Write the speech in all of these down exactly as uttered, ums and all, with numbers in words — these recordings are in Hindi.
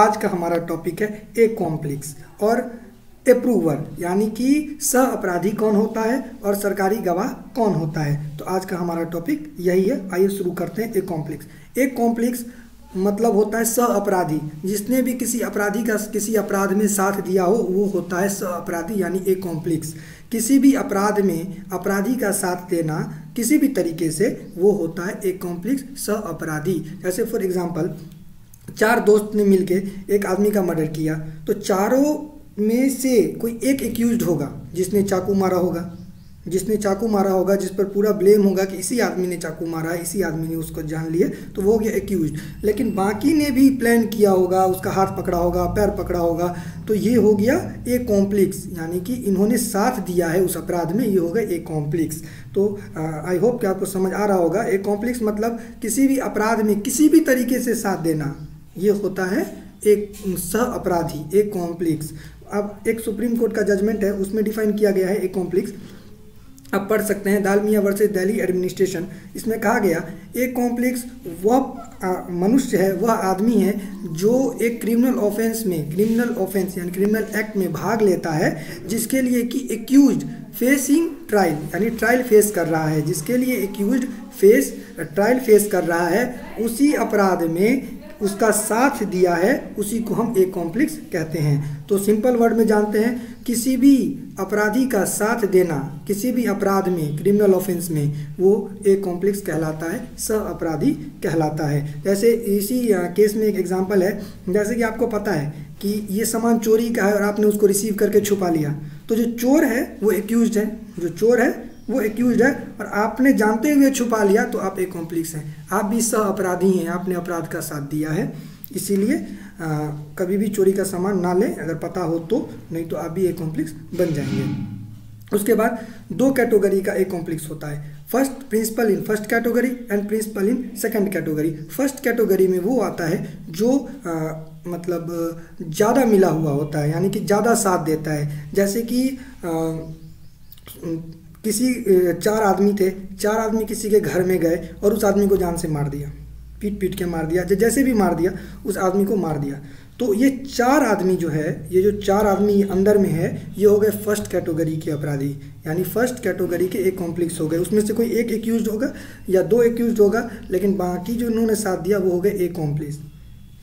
आज का हमारा टॉपिक है ए कॉम्प्लेक्स और अप्रूवर, यानी कि सह अपराधी कौन होता है और सरकारी गवाह कौन होता है। तो आज का हमारा टॉपिक यही है, आइए शुरू करते हैं। ए कॉम्प्लेक्स, ए कॉम्प्लेक्स मतलब होता है सह अपराधी, जिसने भी किसी अपराधी का किसी अपराध में साथ दिया हो वो होता है सह अपराधी यानी ए कॉम्प्लेक्स। किसी भी अपराध में अपराधी का साथ देना किसी भी तरीके से, वो होता है ए कॉम्प्लेक्स सह अपराधी। जैसे फॉर एग्जांपल चार दोस्त ने मिलके एक आदमी का मर्डर किया, तो चारों में से कोई एक एक्यूज्ड होगा जिसने चाकू मारा होगा, जिसने चाकू मारा होगा जिस पर पूरा ब्लेम होगा कि इसी आदमी ने चाकू मारा है, इसी आदमी ने उसको जान लिया, तो वो हो गया एक्यूज्ड। लेकिन बाकी ने भी प्लान किया होगा, उसका हाथ पकड़ा होगा, पैर पकड़ा होगा, तो ये हो गया ए कॉम्प्लेक्स, यानी कि इन्होंने साथ दिया है उस अपराध में, ये हो गया ए कॉम्प्लेक्स। तो आई होप कि आपको समझ आ रहा होगा। ए कॉम्प्लेक्स मतलब किसी भी अपराध में किसी भी तरीके से साथ देना, ये होता है एक सह अपराधी, ए कॉम्प्लेक्स। अब एक सुप्रीम कोर्ट का जजमेंट है, उसमें डिफाइन किया गया है ए कॉम्प्लेक्स, आप पढ़ सकते हैं, दालमिया वर्सेस दिल्ली एडमिनिस्ट्रेशन। इसमें कहा गया ए कॉम्प्लेक्स वह मनुष्य है, वह आदमी है जो एक क्रिमिनल ऑफेंस में, क्रिमिनल ऑफेंस यानी क्रिमिनल एक्ट में भाग लेता है, जिसके लिए कि एक्यूज्ड फेसिंग ट्रायल यानी ट्रायल फेस कर रहा है, जिसके लिए एक्यूज्ड फेस ट्रायल फेस कर रहा है, उसी अपराध में उसका साथ दिया है, उसी को हम ए कॉम्प्लेक्स कहते हैं। तो सिंपल वर्ड में जानते हैं, किसी भी अपराधी का साथ देना किसी भी अपराध में, क्रिमिनल ऑफेंस में, वो ए कॉम्प्लेक्स कहलाता है, सह अपराधी कहलाता है। जैसे इसी केस में एक एग्जांपल है, जैसे कि आपको पता है कि ये सामान चोरी का है और आपने उसको रिसीव करके छुपा लिया, तो जो चोर है वो एक्यूज्ड है, जो चोर है वो एक्यूज्ड है और आपने जानते हुए छुपा लिया, तो आप ए कॉम्प्लेक्स हैं, आप भी सह अपराधी हैं, आपने अपराध का साथ दिया है। इसीलिए कभी भी चोरी का सामान ना लें अगर पता हो तो, नहीं तो आप भी ए कॉम्प्लेक्स बन जाएंगे। उसके बाद दो कैटेगरी का ए कॉम्प्लेक्स होता है, first principal in first category and principal in second category. First category में वो आता है जो आ, मतलब ज़्यादा मिला हुआ होता है, यानी कि ज़्यादा साथ देता है। जैसे कि आ, किसी चार आदमी थे, चार आदमी किसी के घर में गए और उस आदमी को जान से मार दिया, पीट पीट के मार दिया, जैसे भी मार दिया, उस आदमी को मार दिया। तो ये चार आदमी जो है, ये जो चार आदमी अंदर में है, ये हो गए फर्स्ट कैटेगरी के अपराधी, यानी फर्स्ट कैटेगरी के एक कॉम्प्लेक्स हो गए। उसमें से कोई एक एक्यूज्ड होगा या दो एक्यूज्ड होगा, लेकिन बाकी जो उन्होंने साथ दिया वो हो गए एक कॉम्प्लेक्स,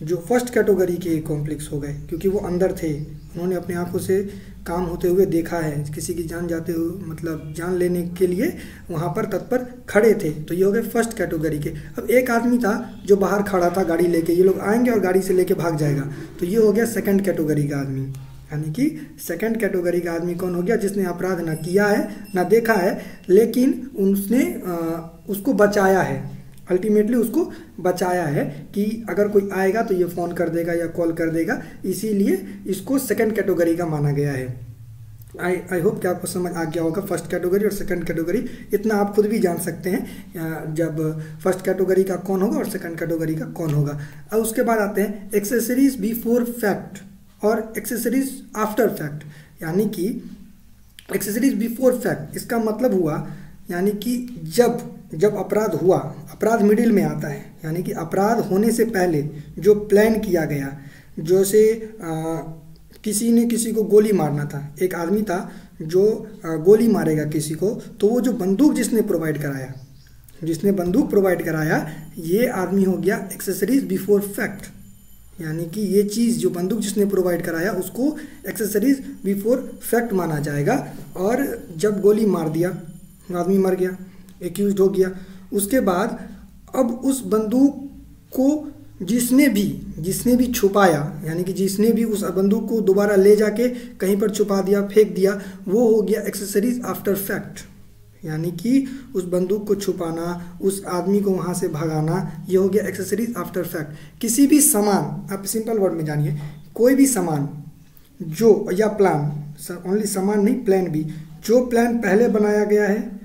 जो फर्स्ट कैटेगरी के ए कॉम्प्लेक्स हो गए, क्योंकि वो अंदर थे, उन्होंने अपने आंखों से काम होते हुए देखा है, किसी की जान जाते हुए, मतलब जान लेने के लिए वहाँ पर तत्पर खड़े थे, तो ये हो गए फर्स्ट कैटेगरी के। अब एक आदमी था जो बाहर खड़ा था गाड़ी लेके, ये लोग आएंगे और गाड़ी से लेके भाग जाएगा, तो ये हो गया सेकंड कैटेगरी का आदमी, यानी कि सेकंड कैटेगरी का आदमी कौन हो गया, जिसने अपराध ना किया है ना देखा है, लेकिन उसने उसको बचाया है, अल्टीमेटली उसको बचाया है कि अगर कोई आएगा तो ये फ़ोन कर देगा या कॉल कर देगा, इसीलिए इसको सेकंड कैटेगरी का माना गया है। आई आई होप कि आपको समझ आ गया होगा फर्स्ट कैटेगरी और सेकंड कैटेगरी, इतना आप खुद भी जान सकते हैं जब फर्स्ट कैटेगरी का कौन होगा और सेकंड कैटेगरी का कौन होगा। और उसके बाद आते हैं एक्सेसरीज बिफोर फैक्ट और एक्सेसरीज आफ्टर फैक्ट, यानी कि एक्सेसरीज बिफोर फैक्ट, इसका मतलब हुआ यानी कि जब जब अपराध हुआ, अपराध मिडिल में आता है, यानी कि अपराध होने से पहले जो प्लान किया गया, जैसे किसी ने किसी को गोली मारना था, एक आदमी था जो आ, गोली मारेगा किसी को, तो वो जो बंदूक जिसने प्रोवाइड कराया, जिसने बंदूक प्रोवाइड कराया, ये आदमी हो गया एक्सेसरीज बिफोर फैक्ट, यानी कि ये चीज़ जो बंदूक जिसने प्रोवाइड कराया उसको एक्सेसरीज बिफोर फैक्ट माना जाएगा। और जब गोली मार दिया, आदमी मर गया, एक्यूज्ड हो गया, उसके बाद अब उस बंदूक को जिसने भी जिसने भी छुपाया, यानी कि जिसने भी उस बंदूक को दोबारा ले जाके कहीं पर छुपा दिया, फेंक दिया, वो हो गया एक्सेसरीज आफ्टर फैक्ट, यानी कि उस बंदूक को छुपाना, उस आदमी को वहाँ से भगाना, ये हो गया एक्सेसरीज आफ्टर फैक्ट। किसी भी सामान, आप सिंपल वर्ड में जानिए, कोई भी सामान जो या प्लान, ओनली सामान नहीं, प्लान भी, जो प्लान पहले बनाया गया है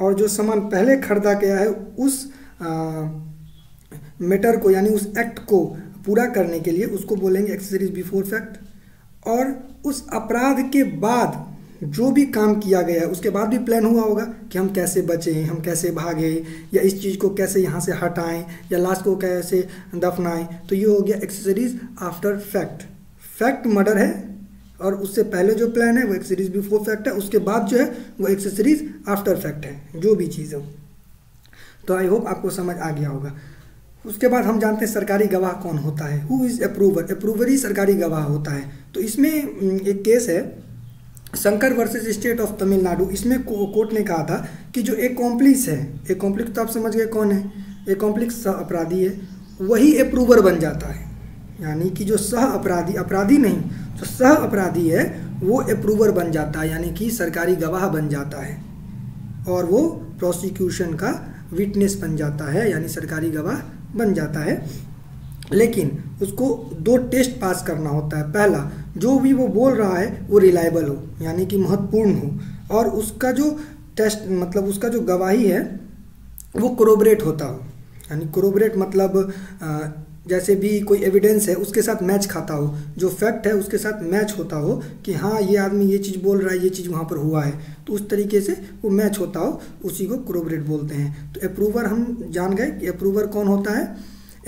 और जो सामान पहले खरीदा गया है, उस मैटर को यानी उस एक्ट को पूरा करने के लिए उसको बोलेंगे एक्सेसरीज बिफोर फैक्ट। और उस अपराध के बाद जो भी काम किया गया है उसके बाद भी प्लान हुआ होगा कि हम कैसे बचें, हम कैसे भागें, या इस चीज़ को कैसे यहाँ से हटाएं, या लाश को कैसे दफनाएं। तो ये हो गया accessories after fact. Fact murder है और उससे पहले जो प्लान है वो एक्सेसरीज बिफोर फैक्ट है, उसके बाद जो है वो एक्सेसरीज आफ्टर फैक्ट है, जो भी चीज़ हो। तो आई होप आपको समझ आ गया होगा। उसके बाद हम जानते हैं सरकारी गवाह कौन होता है, हु इज़ अप्रूवर। अप्रूवर ही सरकारी गवाह होता है। तो इसमें एक केस है Shankar versus state of Tamil Nadu. इसमें को, कोर्ट ने कहा था कि जो एक कॉम्प्लिक्स है, एक कॉम्प्लिक्स तो आप समझ गए कौन है, एक कॉम्प्लिक्स सह अपराधी है, वही अप्रूवर बन जाता है। यानी कि जो सह अपराधी, अपराधी नहीं, जो सह अपराधी है वो अप्रूवर बन जाता है, यानी कि सरकारी गवाह बन जाता है और वो प्रोसिक्यूशन का विटनेस बन जाता है, यानी सरकारी गवाह बन जाता है। लेकिन उसको दो टेस्ट पास करना होता है। पहला, जो भी वो बोल रहा है वो रिलायबल हो, यानी कि महत्वपूर्ण हो, और उसका जो टेस्ट मतलब उसका जो गवाही है वो कोरोबरेट होता हो। यानी कोरोबरेट मतलब जैसे भी कोई एविडेंस है उसके साथ मैच खाता हो, जो फैक्ट है उसके साथ मैच होता हो कि हाँ ये आदमी ये चीज़ बोल रहा है, ये चीज़ वहाँ पर हुआ है, तो उस तरीके से वो मैच होता हो, उसी को कोरोबरेट बोलते हैं। तो अप्रूवर हम जान गए कि अप्रूवर कौन होता है।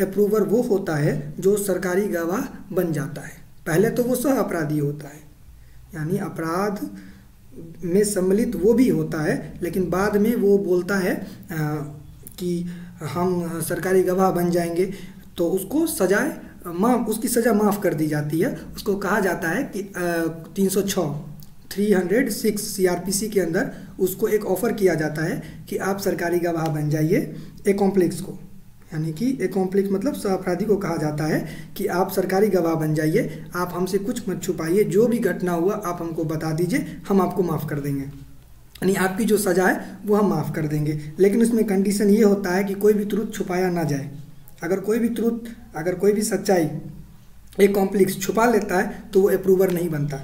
अप्रूवर वो होता है जो सरकारी गवाह बन जाता है। पहले तो वो सह अपराधी होता है, यानी अपराध में सम्मिलित वो भी होता है, लेकिन बाद में वो बोलता है आ, कि हम सरकारी गवाह बन जाएंगे, तो उसको सजाए माफ उसकी सज़ा माफ़ कर दी जाती है। उसको कहा जाता है कि तीन सौ छः three hundred six C R P C के अंदर उसको एक ऑफ़र किया जाता है कि आप सरकारी गवाह बन जाइए एक कॉम्प्लेक्स को, यानी कि एक कॉम्प्लेक्स मतलब सह अपराधी को कहा जाता है कि आप सरकारी गवाह बन जाइए, आप हमसे कुछ मत छुपाइए, जो भी घटना हुआ आप हमको बता दीजिए, हम आपको माफ़ कर देंगे, यानी आपकी जो सज़ा है वो हम माफ़ कर देंगे। लेकिन उसमें कंडीशन ये होता है कि कोई भी त्रुटि छुपाया ना जाए। अगर कोई भी त्रुटि, अगर कोई भी सच्चाई एक कॉम्प्लेक्स छुपा लेता है तो वो अप्रूवर नहीं बनता।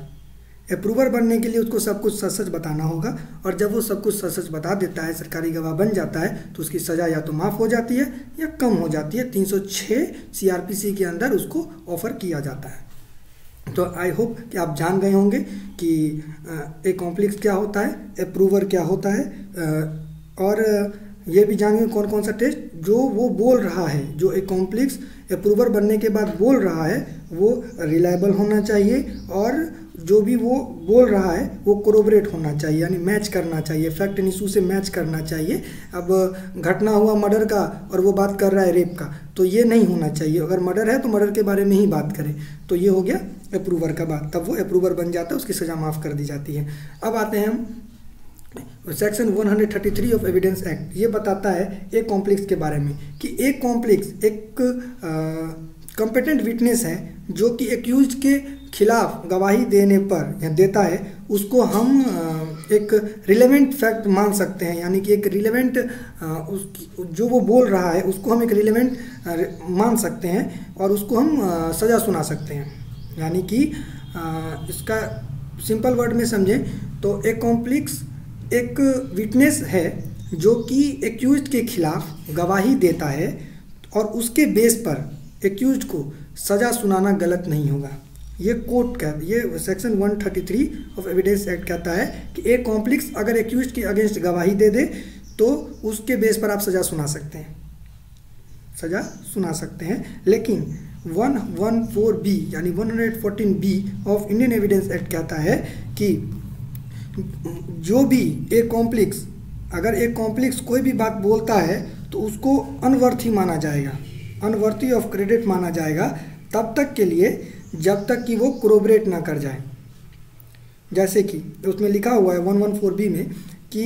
अप्रूवर बनने के लिए उसको सब कुछ सच सच बताना होगा, और जब वो सब कुछ सच सच बता देता है, सरकारी गवाह बन जाता है, तो उसकी सज़ा या तो माफ़ हो जाती है या कम हो जाती है। तीन सौ छह सीआरपीसी के अंदर उसको ऑफ़र किया जाता है। तो आई होप कि आप जान गए होंगे कि एक कॉम्प्लेक्स क्या होता है, अप्रूवर क्या होता है, और ये भी जानेंगे कौन कौन सा टेस्ट जो वो बोल रहा है, जो एक कॉम्प्लेक्स अप्रूवर बनने के बाद बोल रहा है वो रिलायबल होना चाहिए, और जो भी वो बोल रहा है वो कोरोबरेट होना चाहिए, यानी मैच करना चाहिए, फैक्ट एंड इशू से मैच करना चाहिए। अब घटना हुआ मर्डर का और वो बात कर रहा है रेप का, तो ये नहीं होना चाहिए। अगर मर्डर है तो मर्डर के बारे में ही बात करें। तो ये हो गया अप्रूवर का बात, तब वो अप्रूवर बन जाता है, उसकी सज़ा माफ़ कर दी जाती है। अब आते हैं हम सेक्शन एक सौ तैंतीस ऑफ एविडेंस एक्ट। ये बताता है एक कॉम्प्लेक्स के बारे में कि एक कॉम्प्लेक्स एक कंपेटेंट विटनेस है जो कि एक्यूज के खिलाफ गवाही देने पर या देता है, उसको हम आ, एक रिलेवेंट फैक्ट मान सकते हैं, यानी कि एक रिलेवेंट जो वो बोल रहा है उसको हम एक रिलेवेंट मान सकते हैं और उसको हम आ, सज़ा सुना सकते हैं। यानी कि आ, इसका सिंपल वर्ड में समझें तो एक कॉम्प्लेक्स एक विटनेस है जो कि एक्यूज्ड के खिलाफ गवाही देता है और उसके बेस पर एक्यूज्ड को सज़ा सुनाना गलत नहीं होगा। ये कोर्ट का ये सेक्शन एक सौ तैंतीस ऑफ एविडेंस एक्ट कहता है कि एक कॉम्प्लेक्स अगर एक्यूज्ड के अगेंस्ट गवाही दे दे तो उसके बेस पर आप सज़ा सुना सकते हैं, सज़ा सुना सकते हैं। लेकिन एक सौ चौदह बी यानी एक सौ चौदह B of Indian Evidence Act कहता है कि जो भी एक कॉम्प्लेक्स अगर एक कॉम्प्लेक्स कोई भी बात बोलता है तो उसको अनवर्थी माना जाएगा, अनवर्थी ऑफ क्रेडिट माना जाएगा तब तक के लिए जब तक कि वो कोरोबरेट ना कर जाए। जैसे कि उसमें लिखा हुआ है एक सौ चौदह बी में कि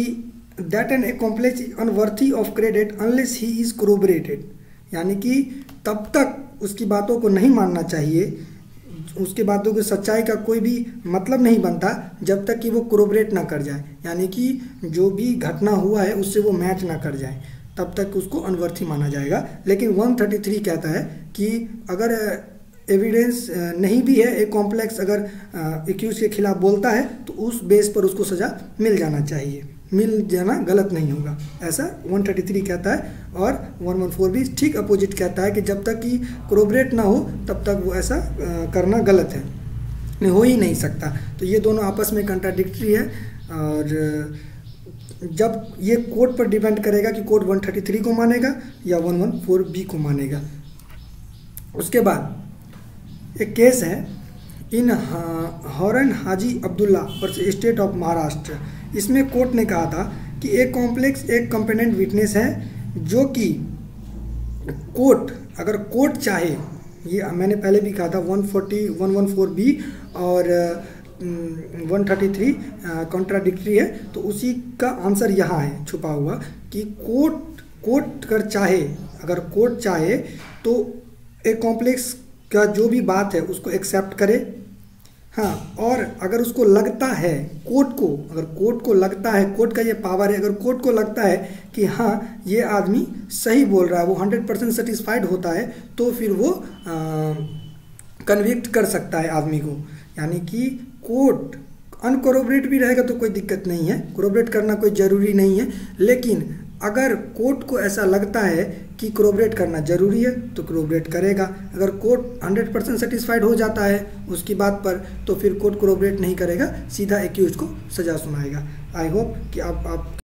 that an accomplice is unworthy of credit unless he is corroborated, यानी कि तब तक उसकी बातों को नहीं मानना चाहिए, उसके बातों की सच्चाई का कोई भी मतलब नहीं बनता जब तक कि वो कोरोबरेट ना कर जाए, यानी कि जो भी घटना हुआ है उससे वो मैच ना कर जाए, तब तक उसको अनवर्थी माना जाएगा। लेकिन एक सौ तैंतीस कहता है कि अगर एविडेंस नहीं भी है, एक कॉम्प्लेक्स अगर एक्यूज के खिलाफ बोलता है तो उस बेस पर उसको सज़ा मिल जाना चाहिए, मिल जाना गलत नहीं होगा, ऐसा एक सौ तैंतीस कहता है। और एक सौ चौदह भी ठीक अपोजिट कहता है कि जब तक कि कोरोबरेट ना हो तब तक वो ऐसा करना गलत है। नहीं हो ही नहीं सकता। तो ये दोनों आपस में कंट्राडिक्टरी है, और जब ये कोड पर डिपेंड करेगा कि कोड एक सौ तैंतीस को मानेगा या एक सौ चौदह बी को मानेगा। उसके बाद एक केस है in Haroon Haji Abdullah versus state of Maharashtra. इसमें कोर्ट ने कहा था कि एक कॉम्प्लेक्स एक कंपेटेंट विटनेस है जो कि कोर्ट अगर कोर्ट चाहे, ये मैंने पहले भी कहा था एक सौ चालीस, एक सौ चौदह बी और एक सौ तैंतीस कॉन्ट्राडिक्टरी है, तो उसी का आंसर यहाँ है छुपा हुआ कि कोर्ट कोर्ट कर चाहे अगर कोर्ट चाहे तो एक कॉम्प्लेक्स का जो भी बात है उसको एक्सेप्ट करे, हाँ, और अगर उसको लगता है कोर्ट को अगर कोर्ट को लगता है कोर्ट का ये पावर है, अगर कोर्ट को लगता है कि हाँ ये आदमी सही बोल रहा है, वो हंड्रेड परसेंट सेटिस्फाइड होता है, तो फिर वो कन्विक्ट कर सकता है आदमी को। यानी कि कोर्ट अनकोरोबरेट भी रहेगा तो कोई दिक्कत नहीं है, कोरोबरेट करना कोई ज़रूरी नहीं है, लेकिन अगर कोर्ट को ऐसा लगता है कि कोरोबरेट करना ज़रूरी है तो कोरोबरेट करेगा। अगर कोर्ट हंड्रेड परसेंट सेटिस्फाइड हो जाता है उसकी बात पर तो फिर कोर्ट कोरोबरेट नहीं करेगा, सीधा एक्यूज को सज़ा सुनाएगा। आई होप कि आप आप